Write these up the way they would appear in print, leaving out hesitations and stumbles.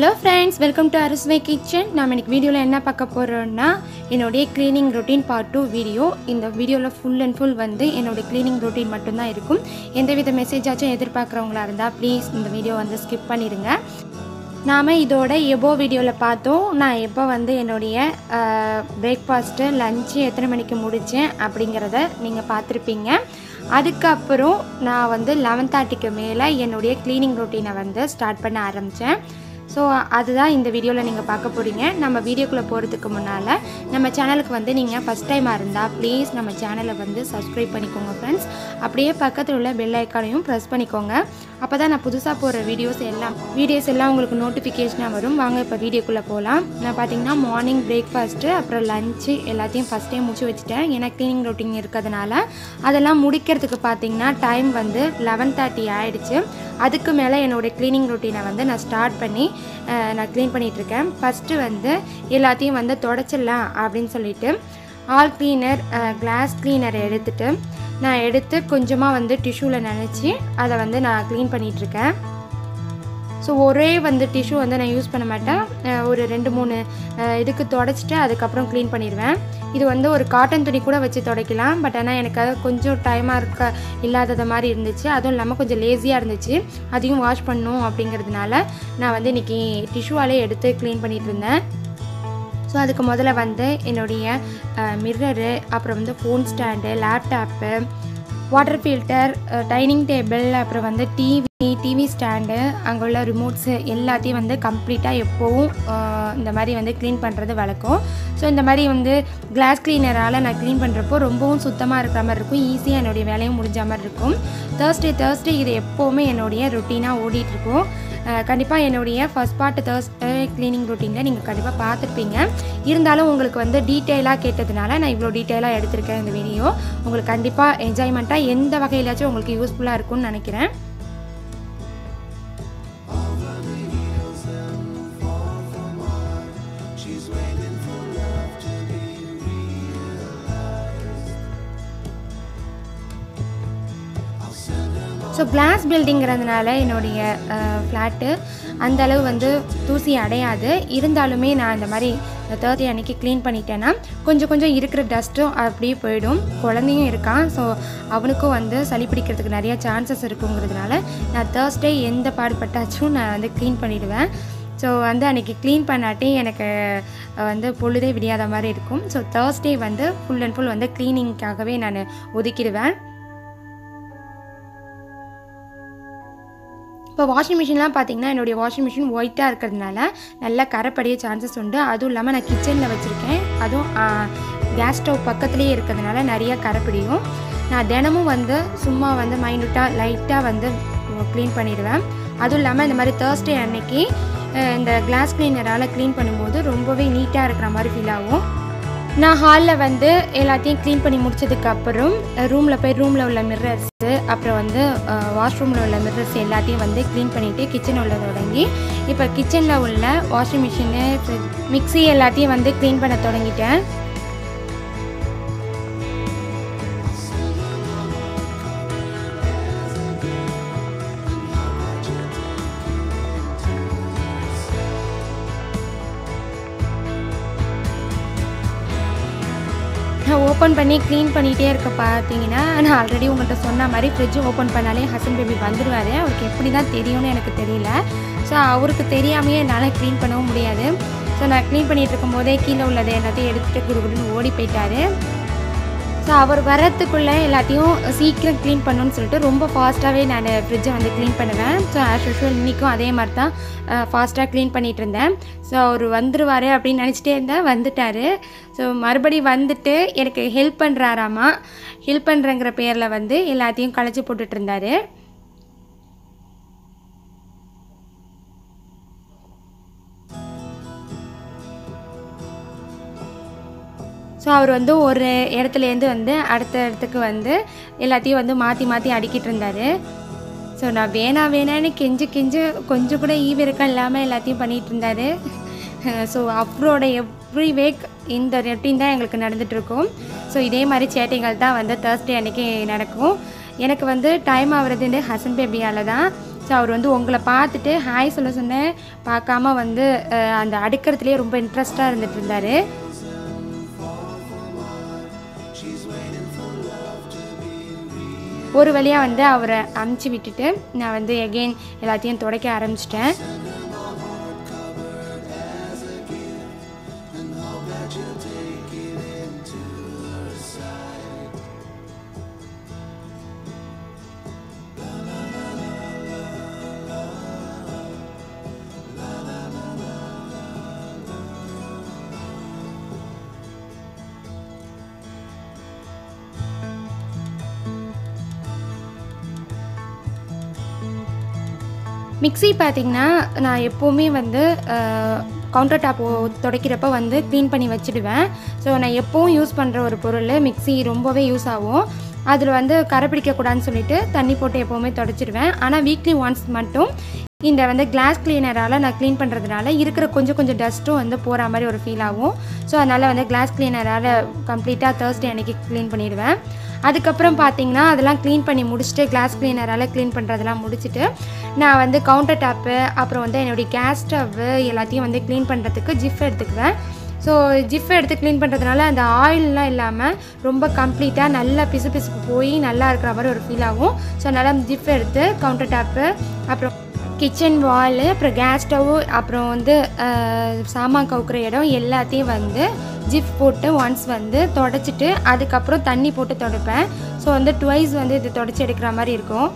Hello friends, welcome to Arusuvai Kitchen. நாம இன்னைக்கு வீடியோல என்ன பார்க்க போறோம்னா என்னோட cleaning routine part 2 வீடியோ. இந்த வீடியோல full and full வந்து என்னோட cleaning routine மட்டும் தான் இருக்கும். எந்தவித மெசேஜ் ஆச்சும் எதிர்பார்க்கறவங்களா இருந்தா please இந்த வீடியோ வந்து skip பண்ணிடுங்க. நாம இதோட எபோ வீடியோல பார்த்தோம் நான் எப்ப வந்து என்னோட பிரேக்பாஸ்ட் லஞ்ச் எத்தனை மணிக்கு முடிச்சேன் அப்படிங்கறதை நீங்க பார்த்திருப்பீங்க. அதுக்கு அப்புறம் நான் வந்து 11:30 க்கு மேல என்னோட cleaning routine வந்து ஸ்டார்ட் பண்ண ஆரம்பிச்சேன். So அதுதான் இந்த வீடியோல நீங்க பார்க்க போறீங்க. நம்ம வீடியோக்குள்ள போறதுக்கு முன்னால நம்ம சேனலுக்கு வந்து நீங்க ஃபர்ஸ்ட் டைமா இருந்தா ப்ளீஸ் நம்ம சேனலை வந்து Subscribe பண்ணிக்கோங்க फ्रेंड्स. அப்படியே பக்கத்துல உள்ள bell ஐகானையும் press பண்ணிக்கோங்க. அப்பதான் நான் புதுசா போற வீடியோஸ் எல்லாம் உங்களுக்கு நோட்டிஃபிகேஷனா வரும். வாங்க இப்ப வீடியோக்குள்ள போலாம். நான் பாத்தீங்கன்னா மார்னிங் பிரேக்பாஸ்ட் அப்புறம் லஞ்ச் எல்லாத்தையும் ஃபர்ஸ்ட் டைம் முடிச்சு வச்சிட்டேன். ஏனா க்ளீனிங் ரூட்டின் இருக்கதனால அதெல்லாம் முடிக்கிறதுக்கு பாத்தீங்கன்னா டைம் வந்து 11:30 ஆயிடுச்சு. அதுக்கு மேல என்னோட cleaning routine வந்து நான் ஸ்டார்ட் பண்ணி நான் க்ளீன் பண்ணிட்டு இருக்கேன். ஃபர்ஸ்ட் வந்து எல்லாத்தையும் வந்து தொடச்சிடலாம் அப்படினு சொல்லிட்டு ஆல் கிளீனர் கிளாஸ் கிளீனர் எடுத்துட்டு நான் எடுத்து கொஞ்சமா வந்து டிஷ்யூல நனைச்சி அத வந்து நான் க்ளீன் பண்ணிட்டு இருக்கேன். சோ ஒரே வந்து டிஷ்யூ வந்து நான் யூஸ் பண்ண மாட்டேன். ஒரு 2-3 இதுக்கு தொடச்சிட்டு அதுக்கு அப்புறம் க்ளீன் பண்ணிடுவேன். இது வந்து ஒரு காட்டன் துணி கூட வச்சு துடைக்கலாம். பட் انا எனக்கு கொஞ்சம் டைமா இருக்க இல்லாதத மாதிரி இருந்துச்சு. அதுவும் நம்ம கொஞ்சம் லேசியா இருந்துச்சு. அதையும் வாஷ் பண்ணனும் அப்படிங்கிறதுனால நான் வந்து இன்னைக்கு டிஷ்யூவாலே எடுத்து க்ளீன் பண்ணிட்டு இருந்தேன். சோ அதுக்கு முதல்ல வந்து என்னோட mirror அப்புறம் வந்து phone stand, laptop, water filter, dining table அப்புறம் வந்து TV stand அங்க உள்ள remotes எல்லாத்தையும் வந்து கம்ப்ளீட்டா எப்பவும் இந்த மாதிரி வந்து க்ளீன் பண்றது வழக்கம். சோ இந்த மாதிரி வந்து கிளாஸ் கிளீனரால நான் க்ளீன் பண்றப்போ ரொம்பவும் சுத்தமா இருக்கிற மாதிரி இருக்கும். ஈஸியா என்னோட வேலையும் முடிஞ்ச மாதிரி இருக்கும். Thursday இது எப்பவுமே என்னோட ரொட்டீனா ஓடிட்டு இருக்கும். கண்டிப்பா என்னோட ஃபர்ஸ்ட் பார்ட் Thursday க்ளீனிங் ரூட்டீன்ல நீங்க கண்டிப்பா பார்த்திருப்பீங்க. இருந்தாலும் உங்களுக்கு வந்து டீடைலா கேட்டதனால நான் இவ்ளோ டீடைலா எடுத்துர்க்கேன். இந்த வீடியோ உங்களுக்கு கண்டிப்பா என்ஜாய்மென்ட்டா எந்த வகையிலயாச்சும் உங்களுக்கு யூஸ்ஃபுல்லா இருக்கும்னு நினைக்கிறேன். ஸோ கிளாஸ் பில்டிங்கிறதுனால என்னுடைய ஃப்ளாட்டு அந்தளவு வந்து தூசி அடையாது. இருந்தாலுமே நான் இந்த மாதிரி தேர்ட்டி அன்னைக்கு க்ளீன் பண்ணிட்டேன்னா கொஞ்சம் இருக்கிற டஸ்ட்டும் அப்படியே போயிடும். குழந்தையும் இருக்கான். ஸோ அவனுக்கும் வந்து சளி பிடிக்கிறதுக்கு நிறையா சான்சஸ் இருக்குங்கிறதுனால நான் தேர்ஸ்டே எந்த பாடுபட்டாச்சும் நான் வந்து க்ளீன் பண்ணிடுவேன். ஸோ வந்து அன்றைக்கி க்ளீன் பண்ணாட்டி எனக்கு வந்து பொழுதே விடியாத மாதிரி இருக்கும். ஸோ தேர்ஸ்டே வந்து ஃபுல் அண்ட் ஃபுல் வந்து க்ளீனிங்காகவே நான் ஒதுக்கிடுவேன். இப்போ வாஷிங் மிஷின்லாம் பார்த்தீங்கன்னா என்னுடைய வாஷிங் மிஷின் ஒயிட்டாக இருக்கிறதுனால நல்லா கரைப்படிய சான்சஸ் உண்டு. அதுவும் இல்லாமல் நான் கிச்சனில் வச்சுருக்கேன். அதுவும் கேஸ் ஸ்டவ் பக்கத்துலேயே இருக்கிறதுனால நிறையா கரைப்பிடியும். நான் தினமும் வந்து சும்மா வந்து மைனூட்டாக லைட்டாக வந்து க்ளீன் பண்ணிடுவேன். அதுவும் இல்லாமல் இந்த மாதிரி தேர்ஸ்டே அன்னைக்கு இந்த கிளாஸ் கிளீனரால் க்ளீன் பண்ணும்போது ரொம்பவே நீட்டாக இருக்கிற மாதிரி ஃபீல் ஆகும். நான் ஹாலில் வந்து எல்லாத்தையும் க்ளீன் பண்ணி முடிச்சதுக்கப்புறம் ரூமில் உள்ள மிரர்ஸு அப்புறம் வந்து வாஷ்ரூமில் உள்ள மிரர்ஸ் எல்லாத்தையும் வந்து க்ளீன் பண்ணிவிட்டு கிச்சன் உள்ள தொடங்கி இப்போ கிச்சனில் உள்ள வாஷிங் மிஷினு மிக்ஸி எல்லாத்தையும் வந்து க்ளீன் பண்ண தொடங்கிட்டேன். ஓப்பன் பண்ணி க்ளீன் பண்ணிகிட்டே இருக்க பார்த்தீங்கன்னா நான் ஆல்ரெடி உங்கள்கிட்ட சொன்ன மாதிரி ஃப்ரிட்ஜு ஓப்பன் பண்ணாலே ஹஸ்பண்ட் பேபி வந்துடுவார். அவருக்கு எப்படி தான் தெரியும்னு எனக்கு தெரியல. ஸோ அவருக்கு தெரியாமையே என்னால் க்ளீன் பண்ணவும் முடியாது. ஸோ நான் க்ளீன் பண்ணிகிட்டு இருக்கும்போதே கீழே உள்ளதை எல்லாத்தையும் எடுத்துகிட்டு குடுக்குன்னு ஓடி போயிட்டாரு. ஸோ அவர் வரத்துக்குள்ளே எல்லாத்தையும் சீக்கிரம் க்ளீன் பண்ணணும்னு சொல்லிட்டு ரொம்ப ஃபாஸ்ட்டாகவே நான் ஃப்ரிட்ஜை வந்து க்ளீன் பண்ணுவேன். ஸோ ஆஸ் யூஷுவல் இன்றைக்கும் அதே மாதிரி தான் ஃபாஸ்ட்டாக க்ளீன் பண்ணிகிட்டு இருந்தேன். ஸோ அவர் வந்துடுவார் அப்படின்னு நினச்சிட்டே இருந்தேன். வந்துட்டார். ஸோ மறுபடி வந்துட்டு எனக்கு ஹெல்ப் பண்ணுறாராமா. ஹெல்ப் பண்ணுறங்கிற பேரில் வந்து எல்லாத்தையும் கலைச்சி போட்டுட்ருந்தார். ஸோ அவர் வந்து ஒரு இடத்துலேருந்து வந்து அடுத்த இடத்துக்கு வந்து எல்லாத்தையும் வந்து மாற்றி அடிக்கிட்டு இருந்தார். ஸோ நான் வேணான்னு கெஞ்சு கொஞ்சம் கூட ஈவிரக்கம் இல்லாமல் எல்லாத்தையும் பண்ணிகிட்டு இருந்தார். ஸோ அவரோட எவ்ரி வீக் இந்த ரொட்டீன் தான் எங்களுக்கு நடந்துகிட்ருக்கும். ஸோ இதே மாதிரி சேட்டைகள் தான் வந்து தேர்ஸ்டே அன்றைக்கி நடக்கும். எனக்கு வந்து டைம் ஆகுறது ஹசன் பேபியால் தான். So அவர் வந்து உங்களை பார்த்துட்டு ஹாய் சொல்ல சொன்னே பார்க்காம வந்து அந்த அடிக்கிறதுலயே ரொம்ப இன்ட்ரஸ்டா இருந்துட்டு இருந்தாரு ஒரு வழியா வந்து அவரை அமிச்சி விட்டுட்டு நான் வந்து again எல்லாத்தையும் தொடக்க ஆரம்பிச்சிட்டேன் மிக்ஸி பாத்தீங்கன்னா நான் எப்பவுமே வந்து கவுண்டர் டாப் துடைக்கிறப்ப வந்து க்ளீன் பண்ணி வச்சிடுவேன் சோ நான் எப்பவும் யூஸ் பண்ற ஒரு பொருள் மிக்ஸி ரொம்பவே யூஸ் ஆகும் அதுல வந்து கறை பிடிக்க கூடாதுன்னு சொல்லிட்டு தண்ணி போட்டு எப்பவுமே துடைச்சிடுவேன் ஆனா வீக்லி ஒன்ஸ் மட்டும் இந்த வந்து கிளாஸ் க்ளீனரால நான் க்ளீன் பண்றதுனால இருக்குற கொஞ்சம் கொஞ்சம் டஸ்ட்டும் வந்து போற மாதிரி ஒரு ஃபீல் ஆகும் சோ அதனால வந்து கிளாஸ் க்ளீனரால கம்ப்ளீட்டா Thursday அன்னைக்கு க்ளீன் பண்ணிடுவேன் அதுக்கு அப்புறம் பாத்தீங்கன்னா அதெல்லாம் க்ளீன் பண்ணி முடிச்சிட்டு கிளாஸ் க்ளீனரால க்ளீன் பண்றதெல்லாம் முடிச்சிட்டு நான் வந்து கவுண்டர் டாப் அப்புறம் வந்து என்னோட கேஸ் ஸ்டவ் எல்லாத்தையும் வந்து க்ளீன் பண்றதுக்கு ஜிஃப் எடுத்துக்குவேன் சோ ஜிஃப் எடுத்து க்ளீன் பண்றதனால அந்த ஆயில்லாம் இல்லாம ரொம்ப கம்ப்ளீட்டா நல்லா பிசுபிசுப்பு போய் நல்லா இருக்கிற மாதிரி ஒரு ஃபீல் ஆகும் சோ அதனால ஜிஃப் எடுத்து கவுண்டர் டாப் அப்புறம் கிச்சன் வால் அப்புறம் கேஸ் ஸ்டவ் அப்புறம் வந்து சாமான் கவுக்குற இடம் எல்லாத்தையும் வந்து ஜிப் போட்டு ஒன்ஸ் வந்து தொடச்சிட்டு அதுக்கு அப்புறம் தண்ணி போட்டு தொடப்பேன் சோ வந்து twice வந்து இது தொடச்சி எடுக்கிற மாதிரி இருக்கும்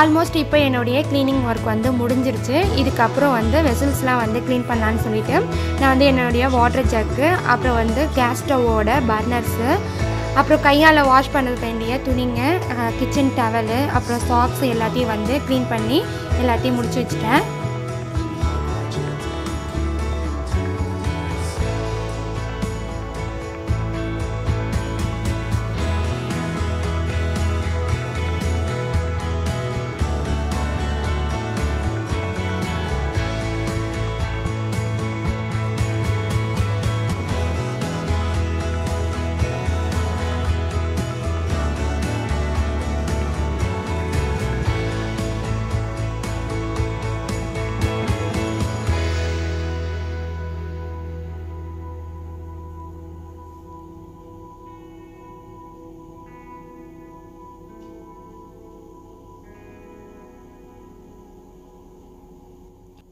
ஆல்மோஸ்ட் இப்போ என்னோட க்ளீனிங் வர்க் வந்து முடிஞ்சிருச்சு இதுக்கு அப்புறம் வந்து வெசல்ஸ்லாம் வந்து க்ளீன் பண்ணலாம்னு சொல்லிட்டு நான் வந்து என்னோட வாட்டர் ஜக் அப்புறம் வந்து கேஸ் ஸ்டவ்வோட பர்னர்ஸ் அப்புறம் கையால வாஷ் பண்ணது வேண்டிய துணிங்க கிச்சன் டவல் அப்புறம் சாக்ஸ் எல்லாத்தையும் வந்து க்ளீன் பண்ணி எல்லாத்தையும் முடிச்சு வச்சிட்டேன்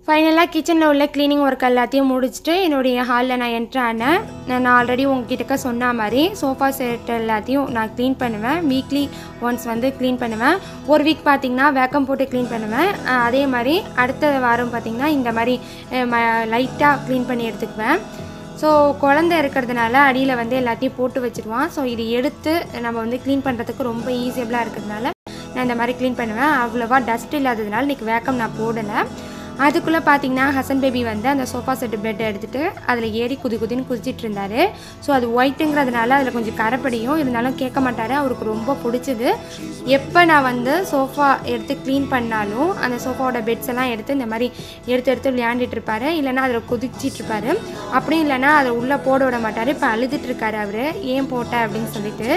ஃபைனலா கிச்சன்ல உள்ள க்ளீனிங் work எல்லாத்தையும் முடிச்சிட்டு என்னோட ஹால்ல நான் என்டர் ஆனேன் நான் ஆல்ரெடி உங்ககிட்ட சொன்ன மாதிரி சோஃபா செட் எல்லாத்தையும் நான் க்ளீன் பண்ணுவேன் வீக்லி ஒன்ஸ் வந்து க்ளீன் பண்ணுவேன் ஒரு வீக் பாத்தீங்கன்னா வேக்கம் போட்டு க்ளீன் பண்ணுவேன் அதே மாதிரி அடுத்த வாரம் பாத்தீங்கன்னா இந்த மாதிரி லைட்டா க்ளீன் பண்ணி எடுத்துக்குவேன் சோ குழந்தை இருக்குறதுனால அடியில வந்து எல்லாத்தையும் போட்டு வச்சிடுவான் சோ இது எடுத்து நம்ம வந்து க்ளீன் பண்றதுக்கு ரொம்ப ஈஸியா இருக்குதுனால நான் இந்த மாதிரி க்ளீன் பண்ணுவேன் அவ்வளவா டஸ்ட் இல்லாததனால எனக்கு வேக்கம் நான் போடல அதுக்குள்ள பாத்தீங்கன்னா ஹசன் பேபி வந்து அந்த சோஃபா செட் பெட் எடுத்துட்டு அதுல ஏறி குதிகுதின்னு குதிச்சிட்டு இருந்தாரு சோ அது ஒயிட்ங்கறதுனால அதுல கொஞ்சம் கரப்படியும் இருந்தாலும் கேட்க மாட்டாரு அவருக்கு ரொம்ப பிடிச்சது எப்ப நான் வந்து சோஃபா எடுத்து க்ளீன் பண்ணாலும் அந்த சோஃபாவோட பெட்ஸ் எல்லாம் எடுத்து இந்த மாதிரி எடுத்து விளையாண்டுட்டு இருப்பாரு இல்லனா அதுல குதிச்சிட்டு இருப்பாரு அப்படி இல்லனா அதை உள்ள போட விட மாட்டாரு இப்ப அழுதுட்டு இருக்காரு அவரு ஏன் போட்ட அப்படின்னு சொல்லிட்டு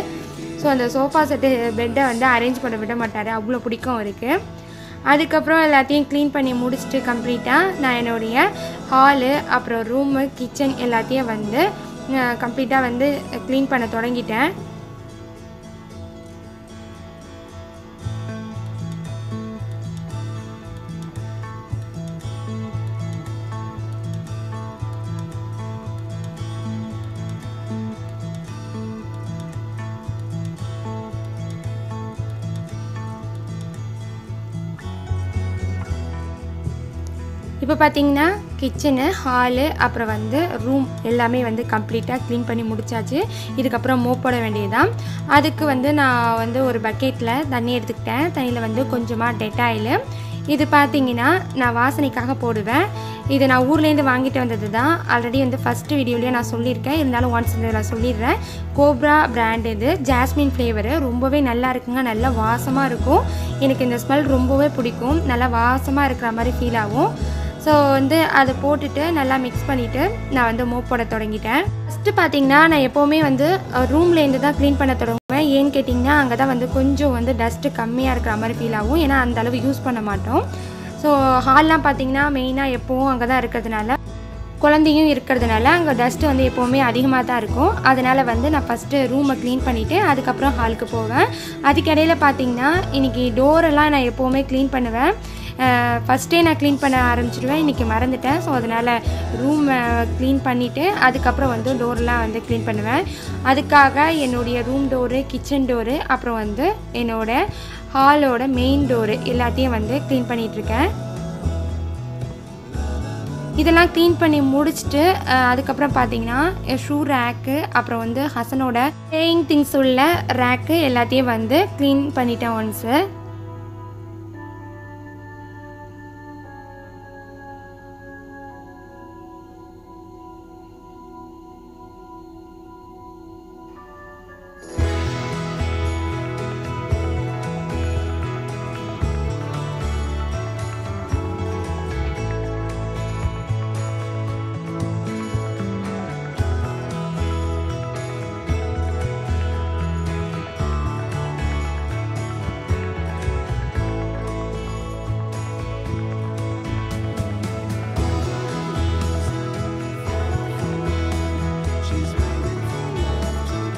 சோ அந்த சோஃபா செட் பெட்டை வந்து அரேஞ்ச் பண்ண விட மாட்டாரு அவ்வளவு பிடிக்கும் அவருக்கு அதுக்கப்புறம் எல்லாத்தையும் க்ளீன் பண்ணி முடிச்சிட்டு கம்ப்ளீட்டா நான் என்னோட ஹால் அப்புறம் ரூம் கிச்சன் எல்லாத்தையும் வந்து கம்ப்ளீட்டா வந்து க்ளீன் பண்ண தொடங்கிட்டேன் இப்போ பாத்தீங்கன்னா கிச்சன் ஹால் அப்புறம் வந்து ரூம் எல்லாமே வந்து கம்ப்ளீட்டா க்ளீன் பண்ணி முடிச்சாச்சு இதுக்கு அப்புறம் மோப் போட வேண்டியதுதான் அதுக்கு வந்து நான் வந்து ஒரு பக்கெட்ல தண்ணி எடுத்துக்கிட்டேன் தண்ணில வந்து கொஞ்சமா டெட்டாயில் இது பாத்தீங்கன்னா நான் வாசனைக்காக போடுவேன் இது நான் ஊர்ல இருந்து வாங்கிட்டு வந்ததுதான் ஆல்ரெடி வந்து ஃபர்ஸ்ட் வீடியோலயே நான் சொல்லிருக்கேன் இருந்தாலும் once நான் சொல்லிறேன் கோப்ரா பிராண்ட் இது ஜாஸ்மின் ஃப்ளேவர் ரொம்பவே நல்லா இருக்குங்க நல்ல வாசமா இருக்கும் எனக்கு இந்த ஸ்மெல் ரொம்பவே பிடிக்கும் நல்ல வாசமா இருக்கிற மாதிரி ஃபீல் ஆகும் So வந்து அத போட்டுட்டு நல்லா mix பண்ணிட்டு நான் வந்து மோப் போட தொடங்கிட்டேன். ஃபர்ஸ்ட் பாத்தீங்கன்னா நான் எப்பவுமே வந்து ரூம்ல இருந்து தான் க்ளீன் பண்ண தொடங்குவேன். ஏன் கேட்டிங்கன்னா அங்க தான் வந்து கொஞ்சம் வந்து டஸ்ட் கம்மியா இருக்குற மாதிரி ஃபீல் ஆகும். ஏனா அந்த அளவு யூஸ் பண்ண மாட்டோம். சோ ஹால்லாம் பாத்தீங்கன்னா மெயினா எப்பவும் அங்க தான் இருக்குதுனால குழந்தையும் இருக்குதுனால அங்க டஸ்ட் வந்து எப்பவுமே அதிகமா தான் இருக்கும். அதனால வந்து நான் ஃபர்ஸ்ட் ரூமை க்ளீன் பண்ணிட்டு அதுக்கு அப்புறம் ஹாலுக்கு போவேன். அதுக்கு இடையில பாத்தீங்கன்னா இன்னைக்கு டோர் எல்லாம் நான் எப்பவுமே க்ளீன் பண்ணுவேன். First day நான் க்ளீன் பண்ண ஆரம்பிச்சிடுவேன் இன்னைக்கு மறந்துட்டேன் சோ அதனால ரூம் க்ளீன் பண்ணிட்டு அதுக்கு அப்புறம் வந்து டோர்லாம் வந்து க்ளீன் பண்ணுவேன் அதுக்காக என்னோட ரூம் டோர் கிச்சன் டோர் அப்புறம் வந்து என்னோட ஹாலோட மெயின் டோர் எல்லாத்தையும் வந்து க்ளீன் பண்ணிட்டு இருக்கேன் இதெல்லாம் க்ளீன் பண்ணி முடிச்சிட்டு அதுக்கு அப்புறம் பாத்தீங்கன்னா ஷூ rack அப்புறம் வந்து ஹசனோட ட்ரேயிங் things உள்ள rack எல்லாத்தையும் வந்து க்ளீன் பண்ணிட்டேன் once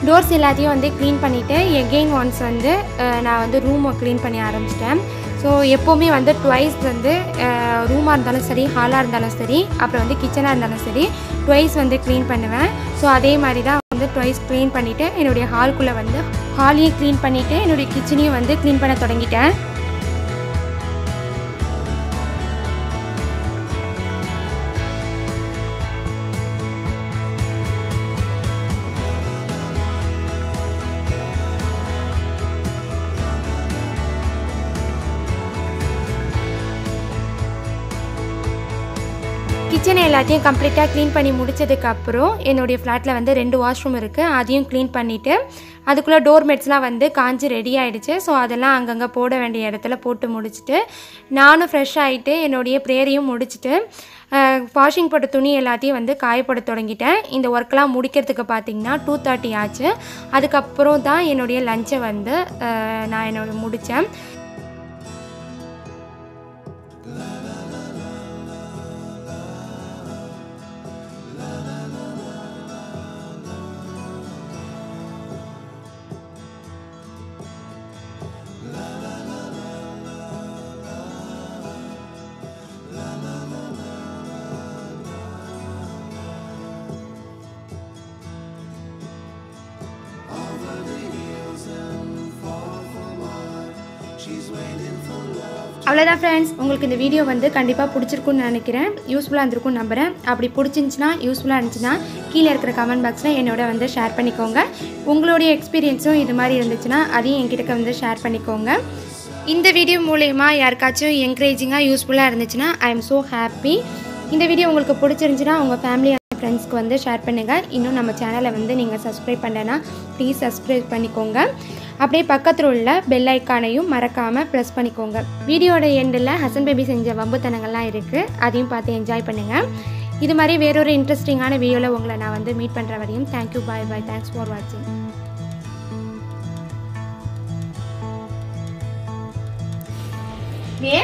டோர்ஸ் எல்லாத்தையும் வந்து க்ளீன் பண்ணிட்டு எகைன் ஒன்ஸ் வந்து நான் வந்து ரூமை க்ளீன் பண்ணி ஆரம்பிச்சிட்டேன் ஸோ எப்போவுமே வந்து ட்வைஸ் வந்து ரூமாக இருந்தாலும் சரி ஹாலாக இருந்தாலும் சரி அப்புறம் வந்து கிச்சனாக இருந்தாலும் சரி ட்வைஸ் வந்து க்ளீன் பண்ணுவேன் ஸோ அதே மாதிரி தான் வந்து ட்வைஸ் க்ளீன் பண்ணிவிட்டு என்னுடைய ஹால்குள்ளே வந்து ஹாலையும் க்ளீன் பண்ணிவிட்டு என்னுடைய கிச்சனையும் வந்து க்ளீன் பண்ண தொடங்கிட்டேன் கிச்சனை எல்லாத்தையும் கம்ப்ளீட்டாக க்ளீன் பண்ணி முடிச்சதுக்கப்புறம் என்னுடைய ஃப்ளாட்டில் வந்து 2 வாஷ்ரூம் இருக்குது அதையும் க்ளீன் பண்ணிவிட்டு அதுக்குள்ளே டோர்மெட்ஸ்லாம் வந்து காஞ்சி ரெடி ஆகிடுச்சு ஸோ அதெல்லாம் அங்கங்கே போட வேண்டிய இடத்துல போட்டு முடிச்சுட்டு நானும் ஃப்ரெஷ் ஆகிட்டு என்னுடைய ப்ரேயரையும் முடிச்சுட்டு வாஷிங் போட்ட துணி எல்லாத்தையும் வந்து காயப்பட தொடங்கிட்டேன் இந்த ஒர்க்கெலாம் முடிக்கிறதுக்கு பார்த்திங்கன்னா 2:30 ஆச்சு அதுக்கப்புறம் தான் என்னுடைய லஞ்சை வந்து நான் என்னோட முடித்தேன் அவ்வளோதான் ஃப்ரெண்ட்ஸ் உங்களுக்கு இந்த வீடியோ வந்து கண்டிப்பாக பிடிச்சிருக்குன்னு நினைக்கிறேன் யூஸ்ஃபுல்லாக இருந்திருக்குன்னு நம்புகிறேன் அப்படி பிடிச்சிருந்துச்சுன்னா யூஸ்ஃபுல்லாக இருந்துச்சுன்னா கீழே இருக்கிற கமெண்ட் பாக்ஸில் என்னோட வந்து ஷேர் பண்ணிக்கோங்க உங்களுடைய எக்ஸ்பீரியன்ஸும் இது மாதிரி இருந்துச்சுன்னா அதையும் என்கிட்ட வந்து ஷேர் பண்ணிக்கோங்க இந்த வீடியோ மூலயமா யாருக்காச்சும் என்கரேஜிங்காக யூஸ்ஃபுல்லாக இருந்துச்சுன்னா ஐ எம் ஸோ ஹாப்பி இந்த வீடியோ உங்களுக்கு பிடிச்சிருந்துச்சுன்னா உங்கள் ஃபேமிலி அண்ட் ஃப்ரெண்ட்ஸ்க்கு வந்து ஷேர் பண்ணுங்கள் இன்னும் நம்ம சேனலை வந்து நீங்கள் சப்ஸ்கிரைப் பண்ணலைன்னா ப்ளீஸ் சப்ஸ்கிரைப் பண்ணிக்கோங்க அப்படியே பக்கத்தில் உள்ள பெல் ஐக்கானையும் மறக்காமல் ப்ரெஸ் பண்ணிக்கோங்க வீடியோட எண்டில் ஹசன் பேபி செஞ்ச வம்புத்தனங்கள்லாம் இருக்குது அதையும் பார்த்து என்ஜாய் பண்ணுங்கள் இது மாதிரி வேறொரு இன்ட்ரெஸ்டிங்கான வீடியோவில் உங்களை நான் வந்து மீட் பண்ணுற வரையும் thank you bye bye thanks for வாட்சிங் Hi, hi.